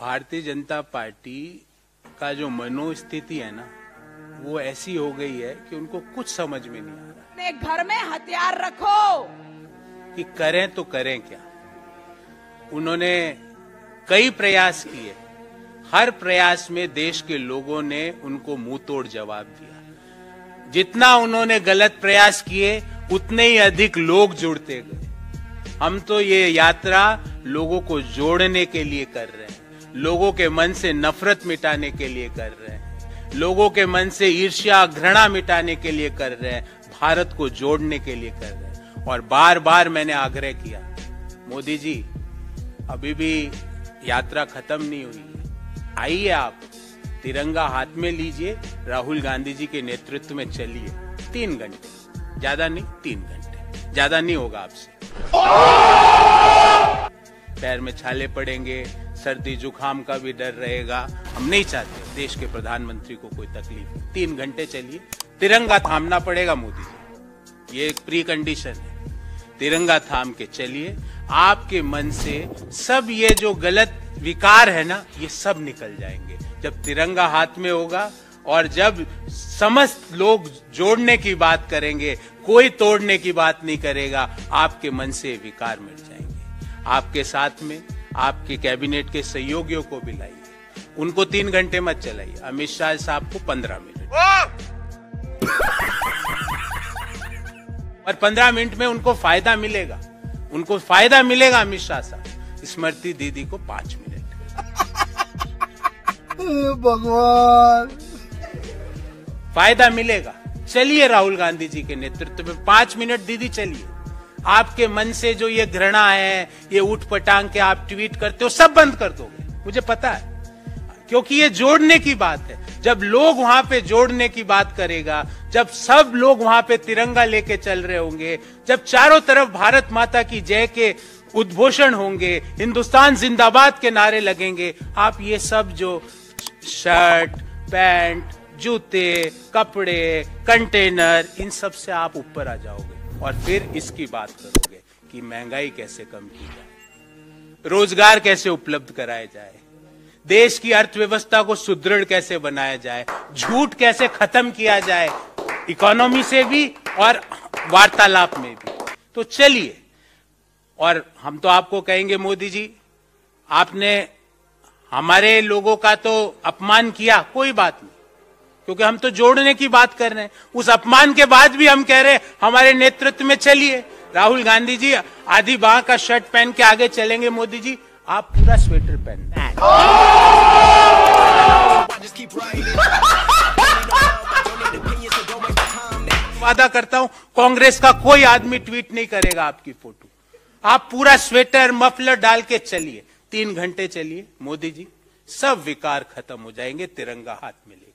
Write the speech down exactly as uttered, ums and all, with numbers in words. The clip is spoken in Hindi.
भारतीय जनता पार्टी का जो मनोस्थिति है ना, वो ऐसी हो गई है कि उनको कुछ समझ में नहीं आ रहा। अपने घर में हथियार रखो कि करें तो करें क्या। उन्होंने कई प्रयास किए, हर प्रयास में देश के लोगों ने उनको मुंहतोड़ जवाब दिया। जितना उन्होंने गलत प्रयास किए उतने ही अधिक लोग जुड़ते गए। हम तो ये यात्रा लोगों को जोड़ने के लिए कर रहे हैं, लोगों के मन से नफरत मिटाने के लिए कर रहे हैं, लोगों के मन से ईर्ष्या घृणा मिटाने के लिए कर रहे हैं, भारत को जोड़ने के लिए कर रहे हैं। और बार बार मैंने आग्रह किया, मोदी जी अभी भी यात्रा खत्म नहीं हुई है, आइए आप तिरंगा हाथ में लीजिए, राहुल गांधी जी के नेतृत्व में चलिए। तीन घंटे ज्यादा नहीं, तीन घंटे ज्यादा नहीं होगा आपसे। पैर में छाले पड़ेंगे, सर्दी जुखाम का भी डर रहेगा। हम नहीं चाहते देश के प्रधानमंत्री को कोई तकलीफ। तीन घंटे चलिए, तिरंगा थामना पड़ेगा मोदी जी, ये एक प्री कंडीशन है। तिरंगा थाम के चलिए, आपके मन से सब ये जो गलत विकार है ना, ये सब निकल जाएंगे जब तिरंगा हाथ में होगा। और जब समस्त लोग जोड़ने की बात करेंगे, कोई तोड़ने की बात नहीं करेगा, आपके मन से विकार मिट जाएंगे। आपके साथ में आपके कैबिनेट के सहयोगियों को भी लाइए, उनको तीन घंटे मत चलाइए, अमित शाह साहब को पंद्रह मिनट और पंद्रह मिनट में उनको फायदा मिलेगा, उनको फायदा मिलेगा। अमित शाह साहब, स्मृति दीदी को पांच मिनट। भगवान, फायदा मिलेगा। चलिए राहुल गांधी जी के नेतृत्व में पांच मिनट दीदी चलिए। आपके मन से जो ये घृणा है, ये उठ पटांग के आप ट्वीट करते हो, सब बंद कर दोगे, मुझे पता है, क्योंकि ये जोड़ने की बात है। जब लोग वहां पे जोड़ने की बात करेगा, जब सब लोग वहां पे तिरंगा लेके चल रहे होंगे, जब चारों तरफ भारत माता की जय के उद्घोषण होंगे, हिंदुस्तान जिंदाबाद के नारे लगेंगे, आप ये सब जो शर्ट पैंट जूते कपड़े कंटेनर, इन सब से आप ऊपर आ जाओगे और फिर इसकी बात करोगे कि महंगाई कैसे कम की जाए, रोजगार कैसे उपलब्ध कराया जाए, देश की अर्थव्यवस्था को सुदृढ़ कैसे बनाया जाए, झूठ कैसे खत्म किया जाए, इकोनॉमी से भी और वार्तालाप में भी। तो चलिए, और हम तो आपको कहेंगे मोदी जी आपने हमारे लोगों का तो अपमान किया, कोई बात नहीं, क्योंकि हम तो जोड़ने की बात कर रहे हैं। उस अपमान के बाद भी हम कह रहे हैं हमारे नेतृत्व में चलिए। राहुल गांधी जी आधी बाह का शर्ट पहन के आगे चलेंगे, मोदी जी आप पूरा स्वेटर पहन। वादा करता हूं कांग्रेस का कोई आदमी ट्वीट नहीं करेगा आपकी फोटो। आप पूरा स्वेटर मफलर डाल के चलिए, तीन घंटे चलिए मोदी जी, सब विकार खत्म हो जाएंगे, तिरंगा हाथ में ले।